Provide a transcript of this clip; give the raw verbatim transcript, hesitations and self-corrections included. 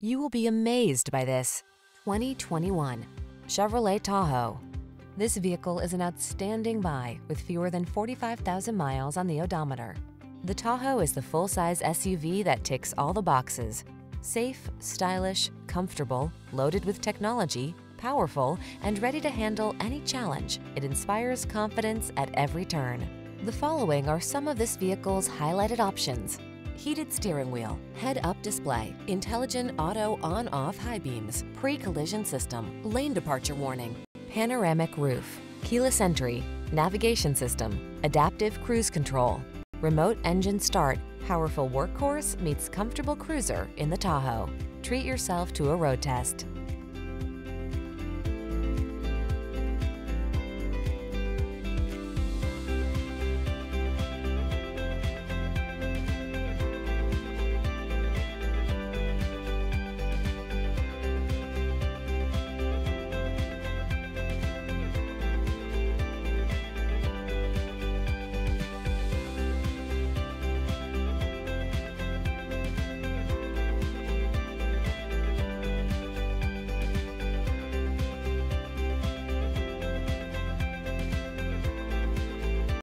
You will be amazed by this twenty twenty-one Chevrolet Tahoe. This vehicle is an outstanding buy with fewer than forty-five thousand miles on the odometer. The Tahoe is the full-size S U V that ticks all the boxes: safe, stylish, comfortable, loaded with technology, powerful, and ready to handle any challenge. It inspires confidence at every turn. The following are some of this vehicle's highlighted options: heated steering wheel, head-up display, intelligent auto on-off high beams, pre-collision system, lane departure warning, panoramic roof, keyless entry, navigation system, adaptive cruise control, remote engine start. Powerful workhorse meets comfortable cruiser in the Tahoe. Treat yourself to a road test.